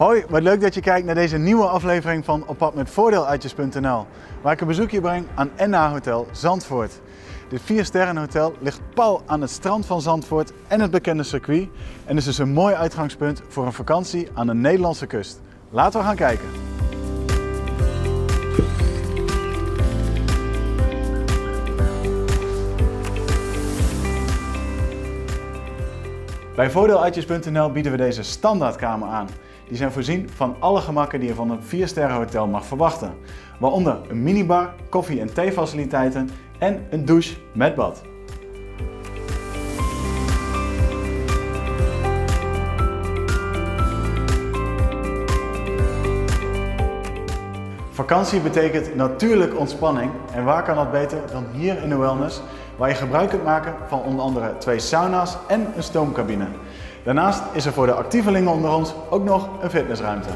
Hoi, wat leuk dat je kijkt naar deze nieuwe aflevering van Op pad met voordeeluitjes.nl, waar ik een bezoekje breng aan NH Hotel Zandvoort. Dit 4-sterrenhotel ligt pal aan het strand van Zandvoort en het bekende circuit en is dus een mooi uitgangspunt voor een vakantie aan de Nederlandse kust. Laten we gaan kijken. Bij voordeeluitjes.nl bieden we deze standaardkamer aan. Die zijn voorzien van alle gemakken die je van een 4-sterrenhotel mag verwachten. Waaronder een minibar, koffie- en theefaciliteiten en een douche met bad. Vakantie betekent natuurlijk ontspanning en waar kan dat beter dan hier in de wellness, waar je gebruik kunt maken van onder andere 2 sauna's en een stoomcabine. Daarnaast is er voor de actievelingen onder ons ook nog een fitnessruimte.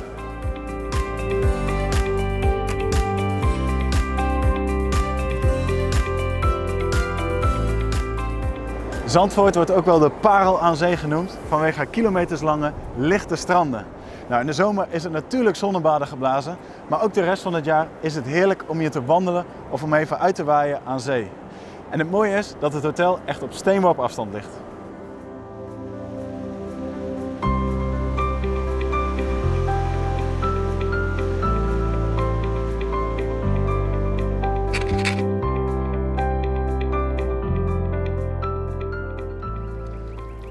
Zandvoort wordt ook wel de parel aan zee genoemd vanwege haar kilometerslange lichte stranden. Nou, in de zomer is het natuurlijk zonnebaden geblazen, maar ook de rest van het jaar is het heerlijk om hier te wandelen of om even uit te waaien aan zee. En het mooie is dat het hotel echt op steenworp afstand ligt.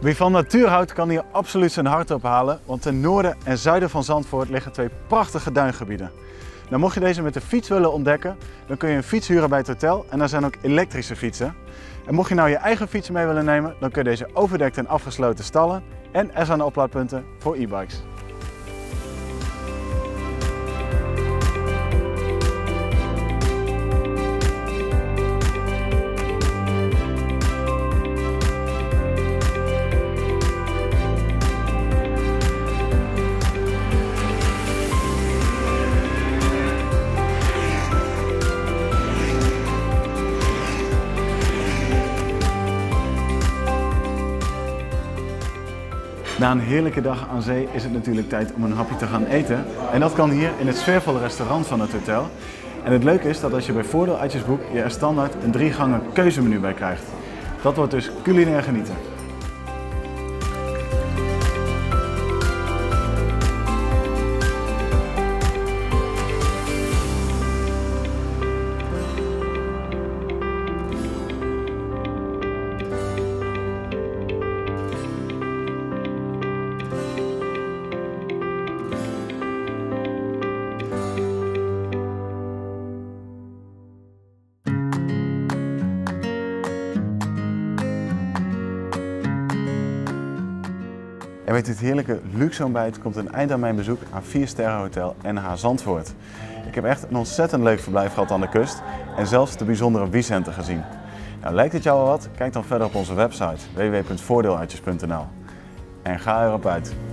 Wie van natuur houdt kan hier absoluut zijn hart ophalen, want ten noorden en zuiden van Zandvoort liggen 2 prachtige duingebieden. Nou, mocht je deze met de fiets willen ontdekken, dan kun je een fiets huren bij het hotel en daar zijn ook elektrische fietsen. En mocht je nou je eigen fiets mee willen nemen, dan kun je deze overdekte en afgesloten stallen en er zijn oplaadpunten voor e-bikes. Na een heerlijke dag aan zee is het natuurlijk tijd om een hapje te gaan eten. En dat kan hier in het sfeervolle restaurant van het hotel. En het leuke is dat als je bij voordeeluitjes boekt, je er standaard een 3-gangen keuzemenu bij krijgt. Dat wordt dus culinair genieten. En met dit heerlijke luxe ontbijt komt een eind aan mijn bezoek aan 4-sterrenhotel NH Zandvoort. Ik heb echt een ontzettend leuk verblijf gehad aan de kust en zelfs de bijzondere Wiesenter gezien. Nou, lijkt het jou al wat? Kijk dan verder op onze website www.voordeeluitjes.nl en ga erop uit.